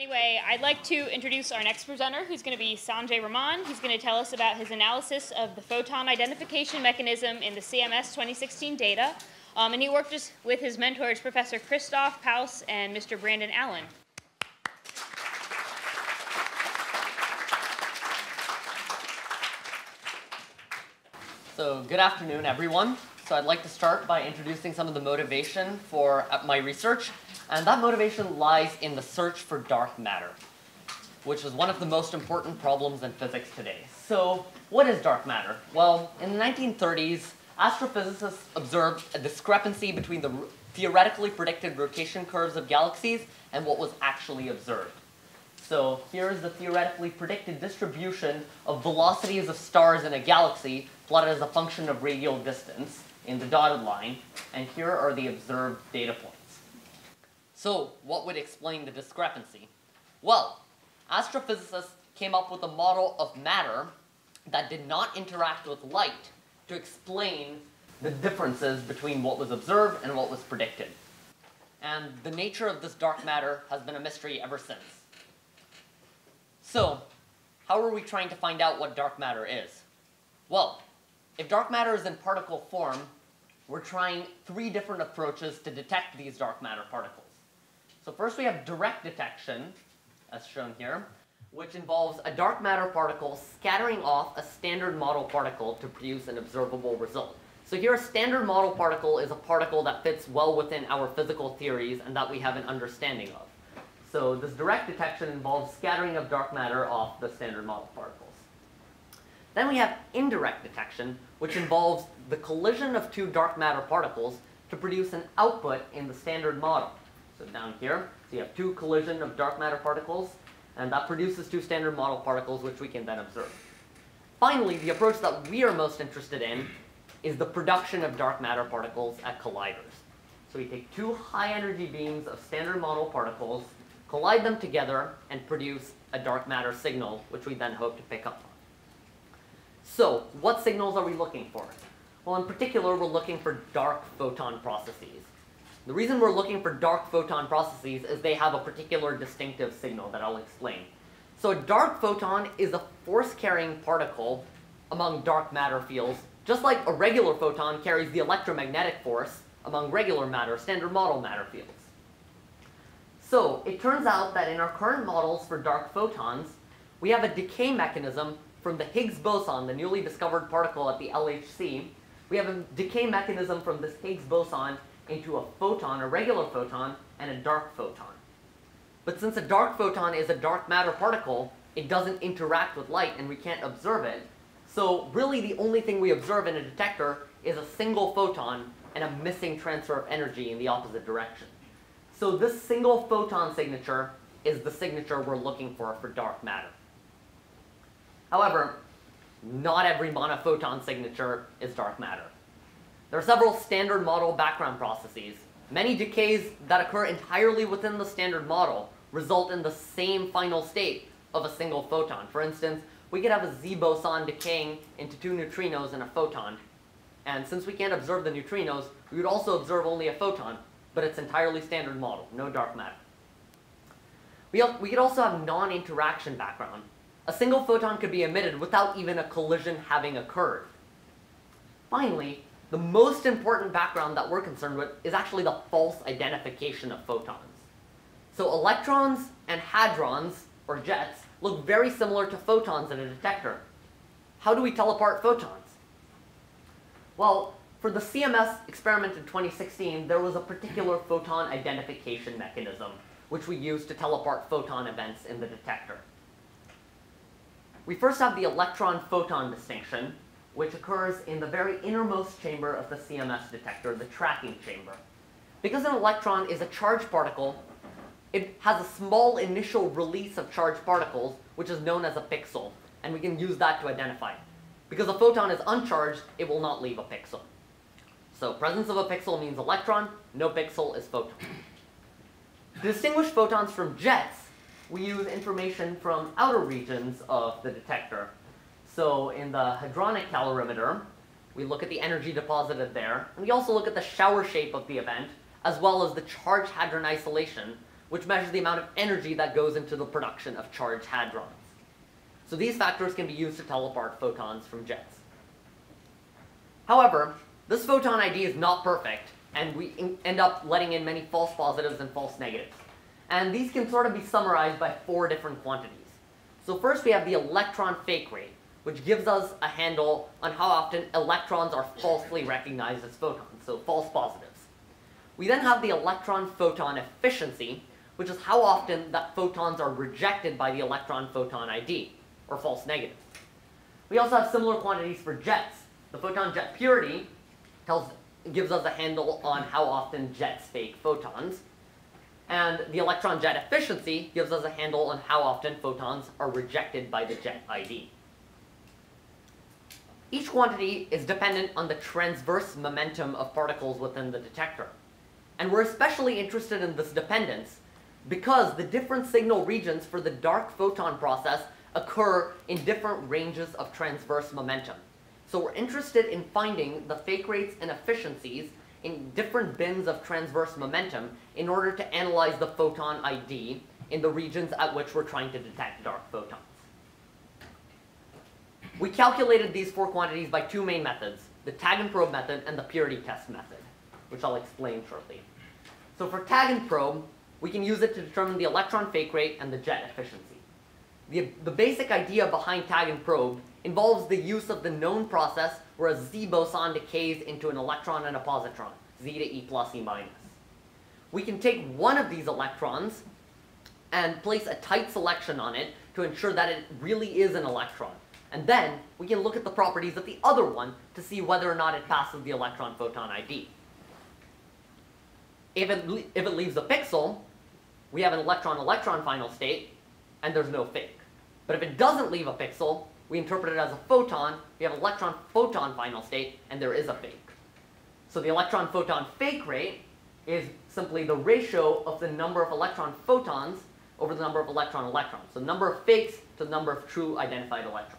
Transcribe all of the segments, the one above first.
Anyway, I'd like to introduce our next presenter, who's going to be Sanjay Raman. He's going to tell us about his analysis of the photon identification mechanism in the CMS 2016 data. And he worked with his mentors, Professor Christoph Paus and Mr. Brandon Allen. So good afternoon, everyone. So I'd like to start by introducing some of the motivation for my research. And that motivation lies in the search for dark matter, which is one of the most important problems in physics today. So what is dark matter? Well, in the 1930s, astrophysicists observed a discrepancy between the theoretically predicted rotation curves of galaxies and what was actually observed. So here is the theoretically predicted distribution of velocities of stars in a galaxy plotted as a function of radial distance in the dotted line, and here are the observed data points. So what would explain the discrepancy? Well, astrophysicists came up with a model of matter that did not interact with light to explain the differences between what was observed and what was predicted. And the nature of this dark matter has been a mystery ever since. So how are we trying to find out what dark matter is? Well, if dark matter is in particle form, we're trying three different approaches to detect these dark matter particles. So first we have direct detection, as shown here, which involves a dark matter particle scattering off a standard model particle to produce an observable result. So here a standard model particle is a particle that fits well within our physical theories and that we have an understanding of. So this direct detection involves scattering of dark matter off the standard model particles. Then we have indirect detection, which involves the collision of two dark matter particles to produce an output in the standard model. So down here, so you have two collision of dark matter particles, and that produces two standard model particles, which we can then observe. Finally, the approach that we are most interested in is the production of dark matter particles at colliders. So we take two high-energy beams of standard model particles, collide them together, and produce a dark matter signal, which we then hope to pick up on. So what signals are we looking for? Well, in particular, we're looking for dark photon processes. The reason we're looking for dark photon processes is they have a particular distinctive signal that I'll explain. So a dark photon is a force-carrying particle among dark matter fields, just like a regular photon carries the electromagnetic force among regular matter, standard model matter fields. So it turns out that in our current models for dark photons, we have a decay mechanism from the Higgs boson, the newly discovered particle at the LHC. We have a decay mechanism from this Higgs boson into a photon, a regular photon, and a dark photon. But since a dark photon is a dark matter particle, it doesn't interact with light and we can't observe it. So really the only thing we observe in a detector is a single photon and a missing transfer of energy in the opposite direction. So this single photon signature is the signature we're looking for dark matter. However, not every monophoton signature is dark matter. There are several standard model background processes. Many decays that occur entirely within the standard model result in the same final state of a single photon. For instance, we could have a Z boson decaying into two neutrinos and a photon. And since we can't observe the neutrinos, we would also observe only a photon, but it's entirely standard model, no dark matter. We could also have non-interaction background. A single photon could be emitted without even a collision having occurred. Finally, the most important background that we're concerned with is actually the false identification of photons. So electrons and hadrons, or jets, look very similar to photons in a detector. How do we tell apart photons? Well, for the CMS experiment in 2016, there was a particular photon identification mechanism, which we used to tell apart photon events in the detector. We first have the electron-photon distinction, which occurs in the very innermost chamber of the CMS detector, the tracking chamber. Because an electron is a charged particle, it has a small initial release of charged particles, which is known as a pixel, and we can use that to identify it. Because a photon is uncharged, it will not leave a pixel. So presence of a pixel means electron, no pixel is photon. To distinguish photons from jets, we use information from outer regions of the detector. So in the hadronic calorimeter, we look at the energy deposited there, and we also look at the shower shape of the event, as well as the charged hadron isolation, which measures the amount of energy that goes into the production of charged hadrons. So these factors can be used to tell apart photons from jets. However, this photon idea is not perfect, and we end up letting in many false positives and false negatives. And these can sort of be summarized by four different quantities. So first we have the electron fake rate, which gives us a handle on how often electrons are falsely recognized as photons, so false positives. We then have the electron-photon efficiency, which is how often that photons are rejected by the electron-photon ID, or false negatives. We also have similar quantities for jets. The photon-jet purity gives us a handle on how often jets fake photons. And the electron-jet efficiency gives us a handle on how often photons are rejected by the jet ID. Each quantity is dependent on the transverse momentum of particles within the detector. And we're especially interested in this dependence because the different signal regions for the dark photon process occur in different ranges of transverse momentum. So we're interested in finding the fake rates and efficiencies in different bins of transverse momentum in order to analyze the photon ID in the regions at which we're trying to detect dark photons. We calculated these four quantities by two main methods, the tag and probe method and the purity test method, which I'll explain shortly. So for tag and probe, we can use it to determine the electron fake rate and the jet efficiency. The basic idea behind tag and probe involves the use of the known process where a Z boson decays into an electron and a positron, Z to E plus E minus. We can take one of these electrons and place a tight selection on it to ensure that it really is an electron. And then we can look at the properties of the other one to see whether or not it passes the electron-photon ID. If it leaves a pixel, we have an electron-electron final state, and there's no fake. But if it doesn't leave a pixel, we interpret it as a photon, we have an electron-photon final state, and there is a fake. So the electron-photon fake rate is simply the ratio of the number of electron photons over the number of electron-electrons. So the number of fakes to the number of true identified electrons.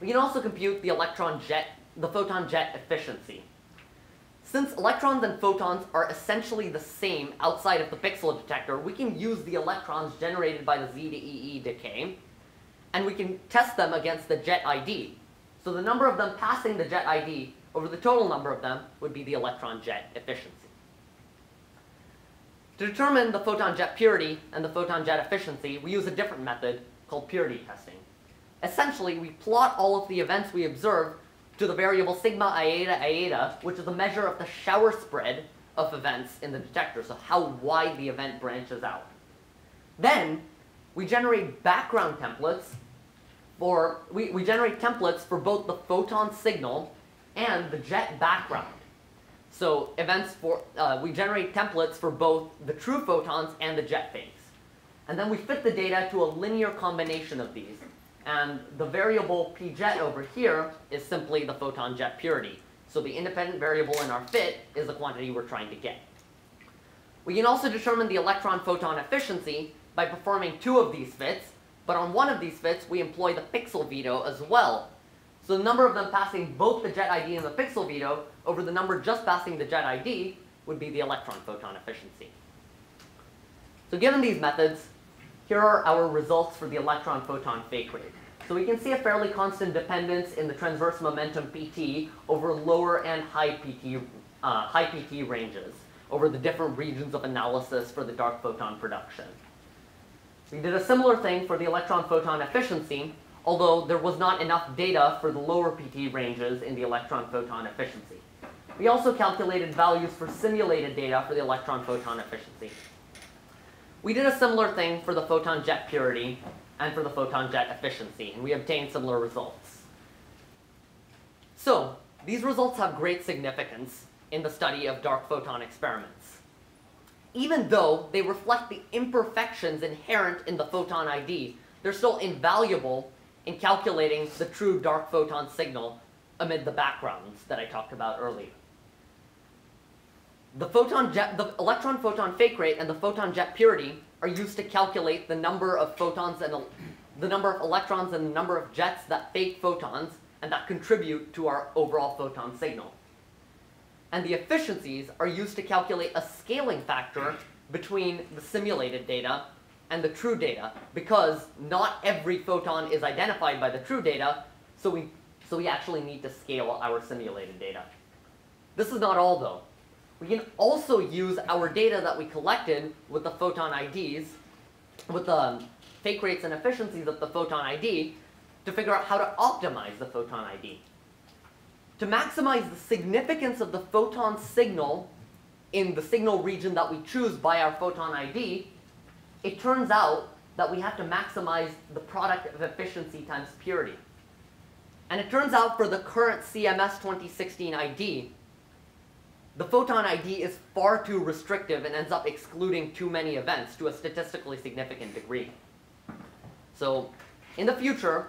We can also compute the photon-jet efficiency. Since electrons and photons are essentially the same outside of the pixel detector, we can use the electrons generated by the Z to EE decay, and we can test them against the jet ID. So the number of them passing the jet ID over the total number of them would be the electron jet efficiency. To determine the photon jet purity and the photon jet efficiency, we use a different method called purity testing. Essentially, we plot all of the events we observe to the variable sigma ieta ieta, which is a measure of the shower spread of events in the detector, so how wide the event branches out. Then we generate background templates, we generate templates for both the photon signal and the jet background. So we generate templates for both the true photons and the jet fakes. And then we fit the data to a linear combination of these. And the variable pjet over here is simply the photon jet purity. So the independent variable in our fit is the quantity we're trying to get. We can also determine the electron-photon efficiency by performing two of these fits, but on one of these fits we employ the pixel veto as well. So the number of them passing both the jet ID and the pixel veto over the number just passing the jet ID would be the electron-photon efficiency. So given these methods, here are our results for the electron-photon fake rate. So we can see a fairly constant dependence in the transverse momentum PT over lower and high PT ranges over the different regions of analysis for the dark photon production. We did a similar thing for the electron-photon efficiency, although there was not enough data for the lower PT ranges in the electron-photon efficiency. We also calculated values for simulated data for the electron-photon efficiency. We did a similar thing for the photon jet purity and for the photon jet efficiency, and we obtained similar results. So these results have great significance in the study of dark photon experiments. Even though they reflect the imperfections inherent in the photon ID, they're still invaluable in calculating the true dark photon signal amid the backgrounds that I talked about earlier. The electron-photon fake rate and the photon-jet purity are used to calculate the number of photons and the number of electrons and the number of jets that fake photons and that contribute to our overall photon signal. And the efficiencies are used to calculate a scaling factor between the simulated data and the true data, because not every photon is identified by the true data, so we actually need to scale our simulated data. This is not all, though. We can also use our data that we collected with the photon IDs, with the fake rates and efficiencies of the photon ID, to figure out how to optimize the photon ID. To maximize the significance of the photon signal in the signal region that we choose by our photon ID, it turns out that we have to maximize the product of efficiency times purity. And it turns out for the current CMS 2016 ID, the photon ID is far too restrictive and ends up excluding too many events to a statistically significant degree. So in the future,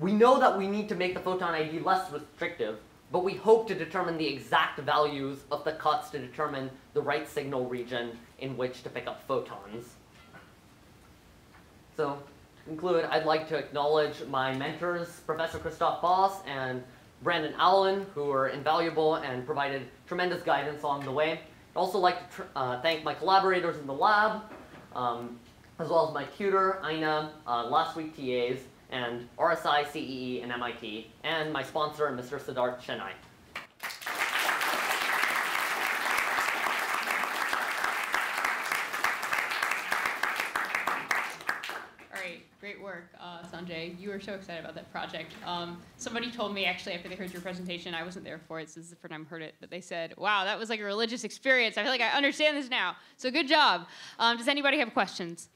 we know that we need to make the photon ID less restrictive, but we hope to determine the exact values of the cuts to determine the right signal region in which to pick up photons. So, to conclude, I'd like to acknowledge my mentors, Professor Christoph Paus and Brandon Allen, who were invaluable and provided tremendous guidance along the way. I'd also like to thank my collaborators in the lab, as well as my tutor, Aina, last week TAs, and RSI, CEE, and MIT, and my sponsor, Mr. Siddharth Chennai. All right, great work, Sanjay. You were so excited about that project. Somebody told me, actually, after they heard your presentation, I wasn't there for it, so this is the first time I've heard it, but they said, wow, that was like a religious experience. I feel like I understand this now, so good job. Does anybody have questions?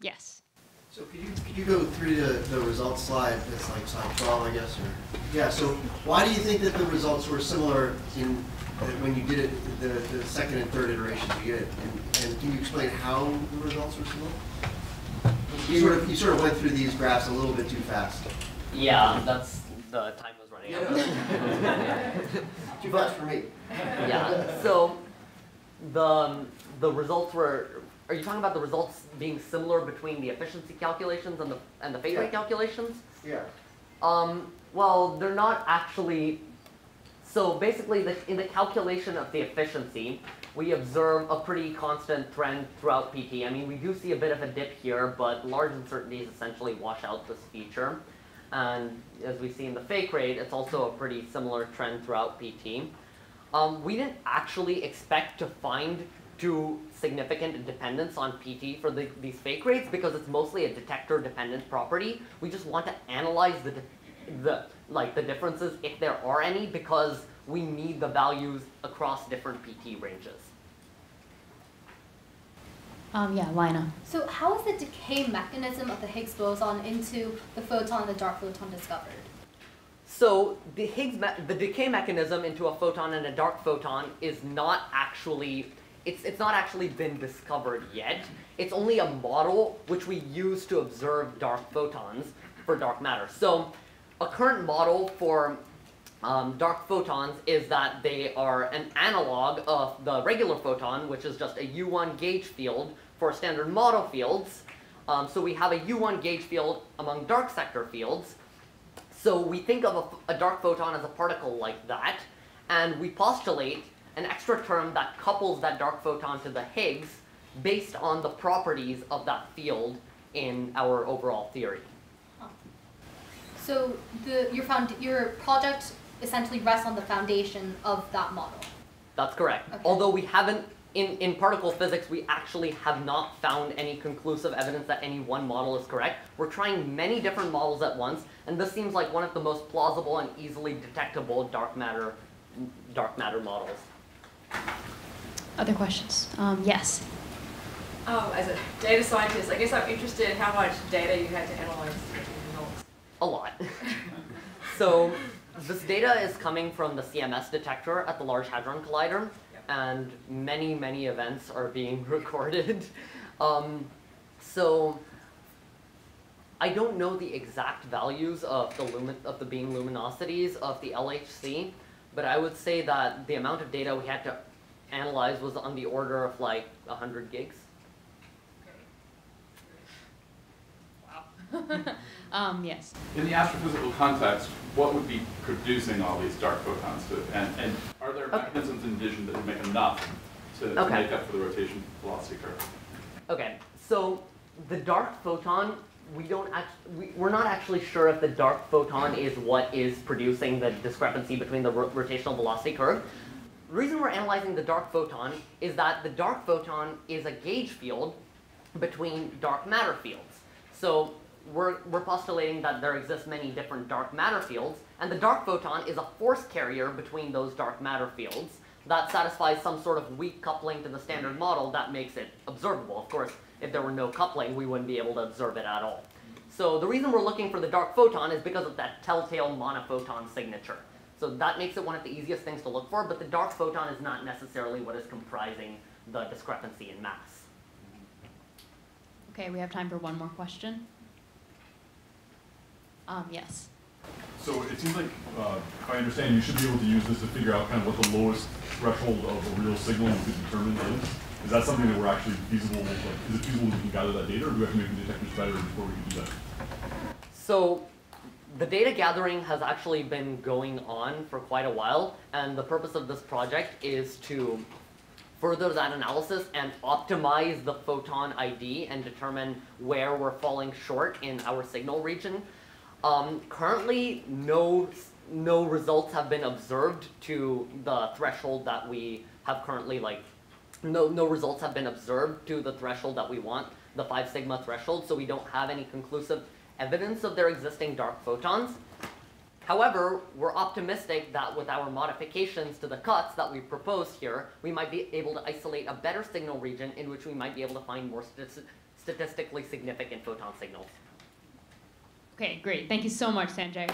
Yes. So could you go through the results slide that's like slide 12, I guess? Or, yeah, so why do you think that the results were similar in when you did it, the second and third iterations you did? And can you explain how the results were similar? You sort of went through these graphs a little bit too fast. Yeah, that's the time was running out. Yeah. Too fast for me. Yeah, so the results were... Are you talking about the results being similar between the efficiency calculations and the phase rate calculations? Yeah. Well, they're not actually. So basically, in the calculation of the efficiency, we observe a pretty constant trend throughout PT. I mean, we do see a bit of a dip here, but large uncertainties essentially wash out this feature. And as we see in the fake rate, it's also a pretty similar trend throughout PT. We didn't actually expect to find too significant dependence on PT for these fake rates, because it's mostly a detector-dependent property. We just want to analyze the differences, if there are any, because we need the values across different PT ranges. Yeah, Lina. So how is the decay mechanism of the Higgs boson into the photon and the dark photon discovered? So the decay mechanism into a photon and a dark photon is not actually... It's not actually been discovered yet. It's only a model which we use to observe dark photons for dark matter. So a current model for dark photons is that they are an analog of the regular photon, which is just a U1 gauge field for standard model fields. So we have a U1 gauge field among dark sector fields. So we think of a dark photon as a particle like that, and we postulate an extra term that couples that dark photon to the Higgs based on the properties of that field in our overall theory. Huh. So your project essentially rests on the foundation of that model. That's correct. Okay. Although we haven't, in particle physics, we actually have not found any conclusive evidence that any one model is correct. We're trying many different models at once, and this seems like one of the most plausible and easily detectable dark matter models. Other questions? Yes. As a data scientist, I guess I'm interested in how much data you had to analyze to get the results. A lot. So this data is coming from the CMS detector at the Large Hadron Collider, yep. And many, many events are being recorded. So I don't know the exact values of the beam luminosities of the LHC, but I would say that the amount of data we had to analyze was on the order of like 100 gigs. Wow. Yes. In the astrophysical context, what would be producing all these dark photons? And are there mechanisms envisioned that would make enough to make up for the rotation velocity curve? Okay, so the dark photon, we're not actually sure if the dark photon is what is producing the discrepancy between the rotational velocity curve. The reason we're analyzing the dark photon is that the dark photon is a gauge field between dark matter fields. So we're postulating that there exist many different dark matter fields, and the dark photon is a force carrier between those dark matter fields that satisfies some sort of weak coupling to the standard model that makes it observable. Of course, if there were no coupling, we wouldn't be able to observe it at all. So the reason we're looking for the dark photon is because of that telltale monophoton signature. So that makes it one of the easiest things to look for, but the dark photon is not necessarily what is comprising the discrepancy in mass. Okay, we have time for one more question. Yes. So it seems like, if I understand, you should be able to use this to figure out kind of what the lowest threshold of a real signal you could determine is. Is that something that we're actually feasible? Like, is it feasible that we can gather that data, or do we have to make the detectors better before we can do that? So the data gathering has actually been going on for quite a while, and the purpose of this project is to further that analysis and optimize the photon ID and determine where we're falling short in our signal region. Currently, no results have been observed to the threshold that we have currently, no results have been observed to the threshold that we want, the 5 sigma threshold, so we don't have any conclusive evidence of their existing dark photons. However, we're optimistic that with our modifications to the cuts that we proposed here, we might be able to isolate a better signal region in which we might be able to find more statistically significant photon signals. Okay, great. Thank you so much, Sanjay.